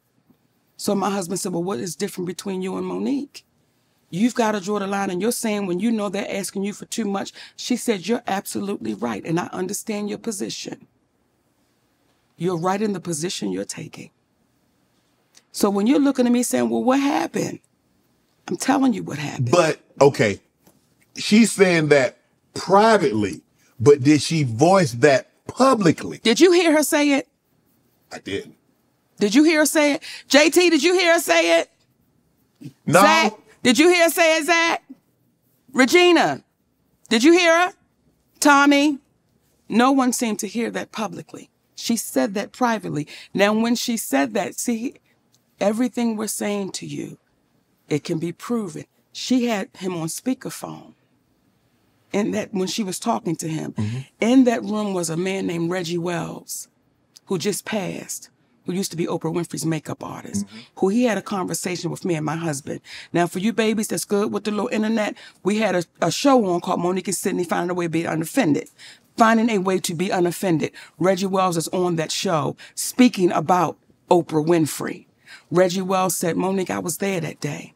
So my husband said, well, what is different between you and Monique? You've got to draw the line, and you're saying when you know they're asking you for too much. She said, you're absolutely right, and I understand your position. You're right in the position you're taking. So when you're looking at me saying, well, what happened? I'm telling you what happened. But, okay, she's saying that privately, but did she voice that publicly? Did you hear her say it? I did. Did you hear her say it? JT, did you hear her say it? No. Zach, did you hear her say it, Zach? Regina, did you hear her? Tommy, no one seemed to hear that publicly. She said that privately. Now, when she said that, see, everything we're saying to you, it can be proven. She had him on speakerphone. And that when she was talking to him, in that room was a man named Reggie Wells, who just passed, who used to be Oprah Winfrey's makeup artist, who he had a conversation with me and my husband. Now, for you babies that's good with the little internet, we had a show on called Monique and Sydney Finding a Way to Be Unoffended. Finding a Way to Be Unoffended. Reggie Wells is on that show speaking about Oprah Winfrey. Reggie Wells said, Monique, I was there that day.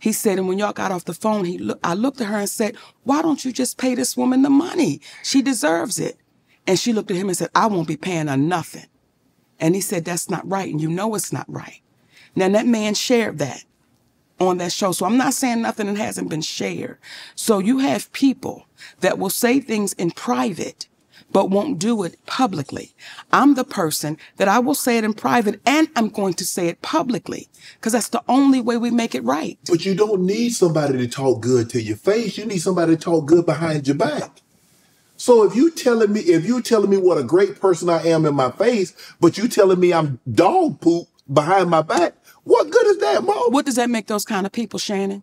He said, and when y'all got off the phone, I looked at her and said, why don't you just pay this woman the money? She deserves it. And she looked at him and said, I won't be paying her nothing. And he said, that's not right. And you know it's not right. Now, that man shared that on that show. So I'm not saying nothing that hasn't been shared. So you have people that will say things in private, but won't do it publicly. I'm the person that I will say it in private, and I'm going to say it publicly, because that's the only way we make it right. But you don't need somebody to talk good to your face. You need somebody to talk good behind your back. So if you telling me what a great person I am in my face, but you telling me I'm dog poop behind my back, what good is that, Mo? What does that make those kind of people, Shannon?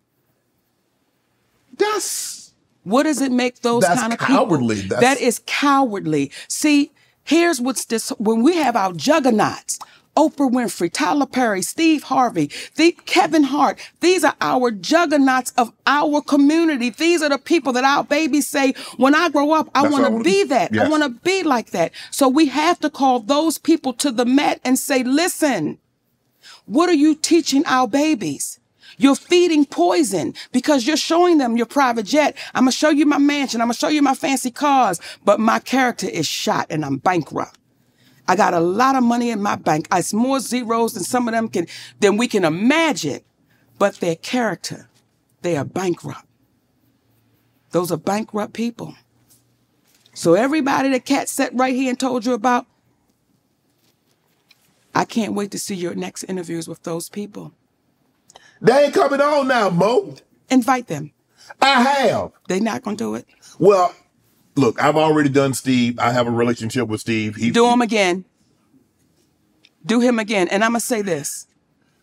What does it make those kind of people? Cowardly. That is cowardly. See, here's what's this. When we have our juggernauts, Oprah Winfrey, Tyler Perry, Steve Harvey, Kevin Hart, these are our juggernauts of our community. These are the people that our babies say, when I grow up, I want to be that. Yes. I want to be like that. So we have to call those people to the mat and say, listen, what are you teaching our babies? You're feeding poison because you're showing them your private jet. I'm going to show you my mansion. I'm going to show you my fancy cars. But my character is shot and I'm bankrupt. I got a lot of money in my bank. It's more zeros than some of them than we can imagine. But their character, they are bankrupt. Those are bankrupt people. So everybody that Kat sat right here and told you about, I can't wait to see your next interviews with those people. They ain't coming on now, Mo. Invite them. I have. They not going to do it? Well, look, I've already done Steve. I have a relationship with Steve. Do him again. And I'm going to say this.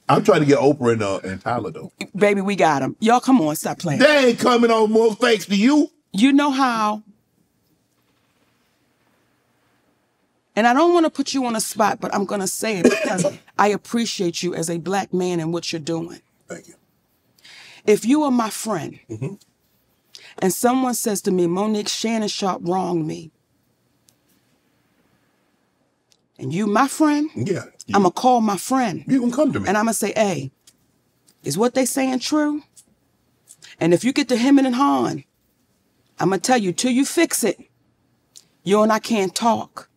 I'm trying to get Oprah and Tyler, though. Baby, we got him. Y'all, come on. Stop playing. They ain't coming on more thanks to you. You know how. And I don't want to put you on a spot, but I'm going to say it because I appreciate you as a black man and what you're doing. Thank you. If you are my friend and someone says to me, Monique, Shannon Sharp wronged me, and you my friend, I'm going to call my friend. You can come to me. And I'm going to say, hey, is what they saying true? And if you get to hemming and hawing, I'm going to tell you, till you fix it, you and I can't talk.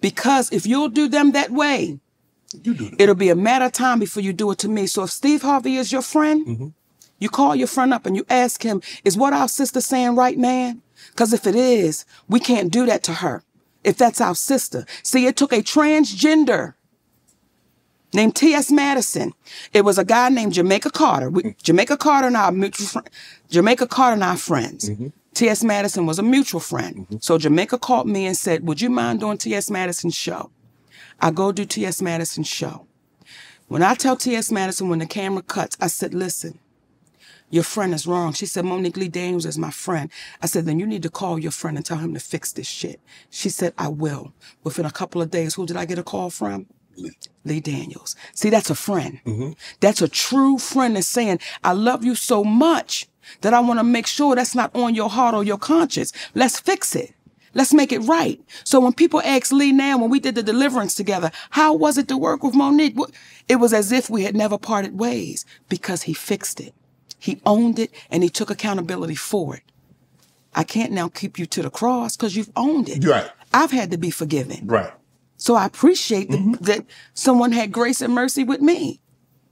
Because if you'll do them that way, it'll be a matter of time before you do it to me. So if Steve Harvey is your friend, you call your friend up and you ask him, is what our sister saying right, man? Because if it is, we can't do that to her. If that's our sister. See, it took a transgender named T.S. Madison. It was a guy named Jamaica Carter. Jamaica Carter and our friends. T.S. Madison was a mutual friend. So Jamaica called me and said, would you mind doing T.S. Madison's show? I go do T.S. Madison's show. When I tell T.S. Madison, when the camera cuts, I said, listen, your friend is wrong. She said, Monique, Lee Daniels is my friend. I said, then you need to call your friend and tell him to fix this shit. She said, I will. Within a couple of days, who did I get a call from? Lee Daniels. See, that's a friend. That's a true friend that's saying, I love you so much that I want to make sure that's not on your heart or your conscience. Let's fix it. Let's make it right. So when people ask Lee now, when we did the deliverance together, how was it to work with Monique? It was as if we had never parted ways because he fixed it. He owned it, and he took accountability for it. I can't now keep you to the cross because you've owned it. Right. I've had to be forgiven. Right. So I appreciate that someone had grace and mercy with me.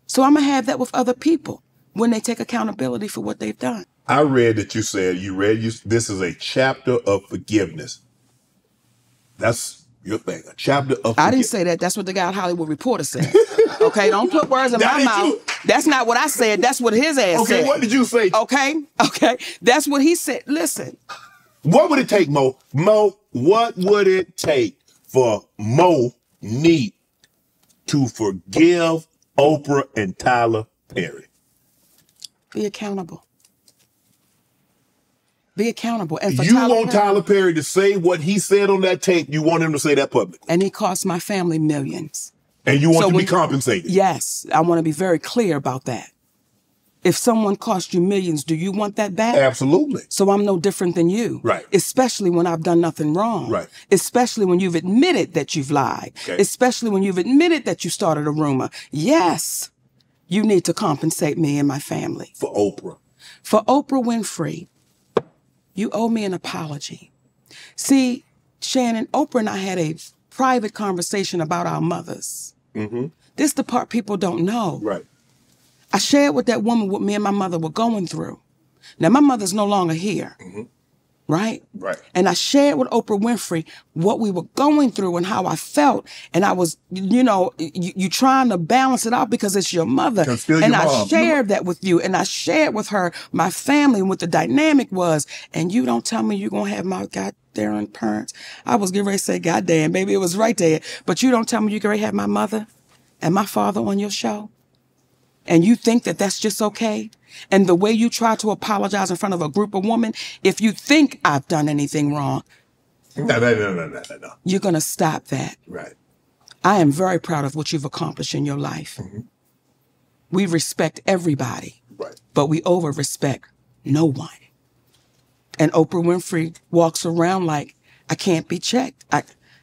So I'm going to have that with other people when they take accountability for what they've done. I read that you said this is a chapter of forgiveness. That's your thing, a chapter of forgiveness. I didn't say that. That's what the guy at Hollywood Reporter said. Okay, don't put words in my mouth. That's not what I said. That's what his ass said. Okay, what did you say? Okay. That's what he said. Listen. What would it take, Mo? Mo, what would it take for Monique to forgive Oprah and Tyler Perry? Be accountable. Be accountable. And for you Tyler Perry to say what he said on that tape, you want him to say that publicly. And he cost my family millions. And you want to be compensated. Yes. I want to be very clear about that. If someone cost you millions, do you want that back? Absolutely. So I'm no different than you. Right. Especially when I've done nothing wrong. Right. Especially when you've admitted that you've lied. Okay. Especially when you've admitted that you started a rumor. Yes, you need to compensate me and my family. For Oprah. For Oprah Winfrey, you owe me an apology. See, Shannon, Oprah and I had a private conversation about our mothers. This is the part people don't know. Right. I shared with that woman what me and my mother were going through. Now, my mother's no longer here, right? Right. And I shared with Oprah Winfrey what we were going through and how I felt. And I was, you know, you trying to balance it out because it's your mother. And I shared that with you. And I shared with her, my family, and what the dynamic was. And you don't tell me you're going to have my goddamn parents. I was getting ready to say, goddamn, baby, it was right there. But you don't tell me you're going to have my mother and my father on your show. And you think that that's just okay? And the way you try to apologize in front of a group of women, if you think I've done anything wrong, no. You're going to stop that. Right. I am very proud of what you've accomplished in your life. We respect everybody, right, but we over-respect no one. And Oprah Winfrey walks around like, I can't be checked.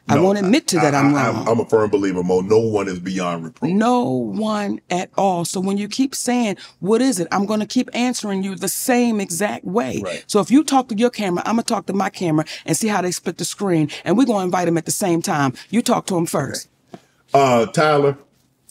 I won't admit to that I'm wrong. I'm a firm believer, Mo. No one is beyond reproach. No one at all. So when you keep saying, what is it? I'm going to keep answering you the same exact way. Right. So if you talk to your camera, I'm going to talk to my camera and see how they split the screen. And we're going to invite them at the same time. You talk to them first. Okay. Tyler,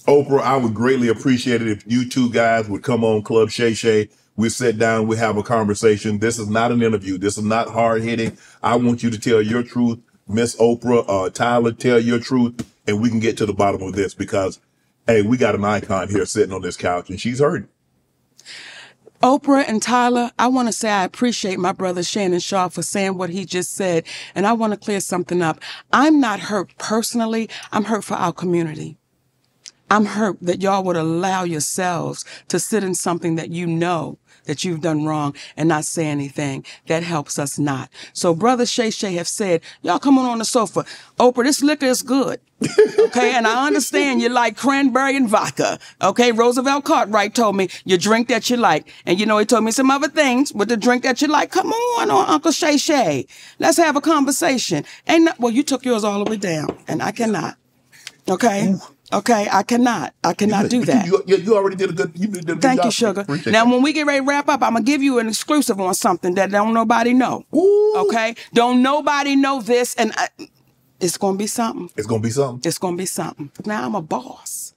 Oprah, I would greatly appreciate it if you two guys would come on Club Shay Shay. We sit down. We have a conversation. This is not an interview. This is not hard-hitting. I want you to tell your truth. Miss Oprah, Tyler, tell your truth, and we can get to the bottom of this because, hey, we got an icon here sitting on this couch, and she's hurting. Oprah and Tyler, I want to say I appreciate my brother Shannon Shaw for saying what he just said, and I want to clear something up. I'm not hurt personally. I'm hurt for our community. I'm hurt that y'all would allow yourselves to sit in something that you know that you've done wrong and not say anything. That helps us not. So Brother Shay Shay have said, y'all come on the sofa. Oprah, this liquor is good. Okay, and I understand you like cranberry and vodka. Okay, Roosevelt Cartwright told me you drink that you like. And you know, he told me some other things, but the drink that you like, come on, Uncle Shay Shay. Let's have a conversation. Ain't not, well, you took yours all the way down and I cannot. Okay. Okay, I cannot do that. You already did a good job. Thank you, sugar. Appreciate now, that. When we get ready to wrap up, I'm going to give you an exclusive on something that don't nobody know. Ooh. Okay? Don't nobody know this, and it's going to be something. It's going to be something. It's going to be something. Now, I'm a boss.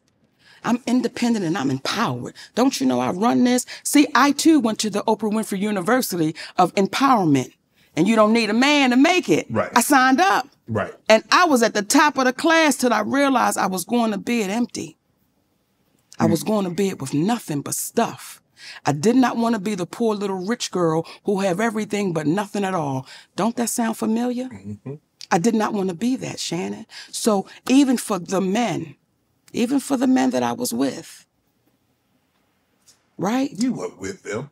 I'm independent and I'm empowered. Don't you know I run this? See, I, too, went to the Oprah Winfrey University of Empowerment, and you don't need a man to make it. Right. I signed up. Right. And I was at the top of the class till I realized I was going to bed empty. I was going to bed with nothing but stuff. I did not want to be the poor little rich girl who have everything but nothing at all. Don't that sound familiar? I did not want to be that, Shannon. So even for the men that I was with, right? You weren't with them.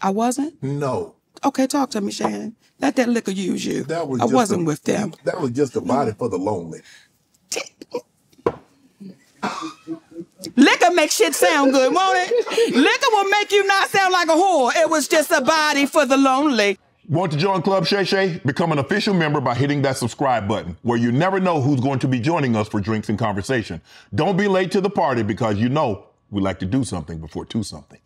I wasn't? No. Okay, talk to me, Shannon. Let that liquor use you. I wasn't with them. That was just a body for the lonely. Liquor makes shit sound good, won't it? Liquor will make you not sound like a whore. It was just a body for the lonely. Want to join Club Shay Shay? Become an official member by hitting that subscribe button, where you never know who's going to be joining us for drinks and conversation. Don't be late to the party because you know we like to do something before two something.